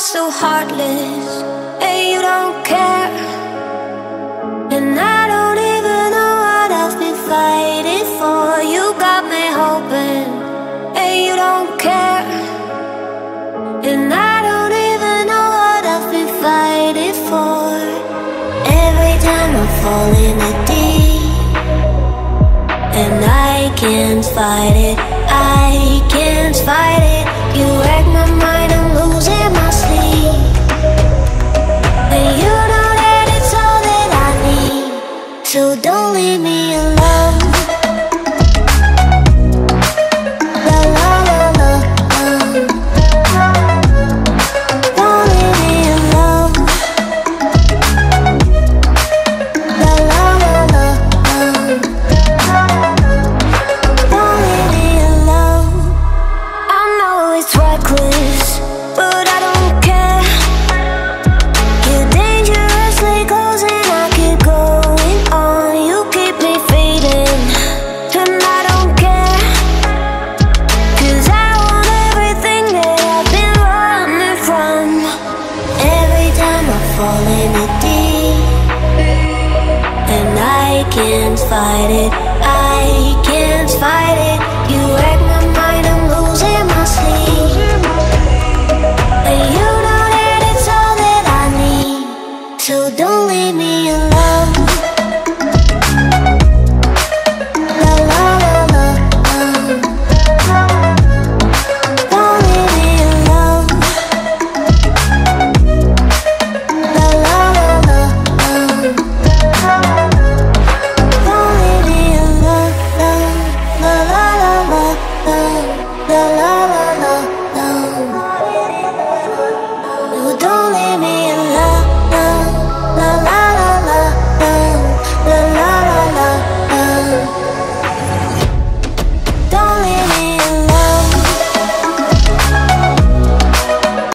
are so heartless and you don't care, and I don't even know what I've been fighting for. You got me hoping and you don't care, and I don't even know what I've been fighting for. Every time I fall in the deep and I can't fight it, I can't fight it. You wreck my mind, I'm losing my sleep, and you know that it's all that I need, so don't leave me alone. La la la la, don't leave me alone. La la la la, don't leave me alone. I know it's reckless, but I don't care. You're dangerously close and I keep going on. You keep me fading and I don't care, cause I want everything that I've been running from. Every time I fall in the deep and I can't fight it, I can't fight it.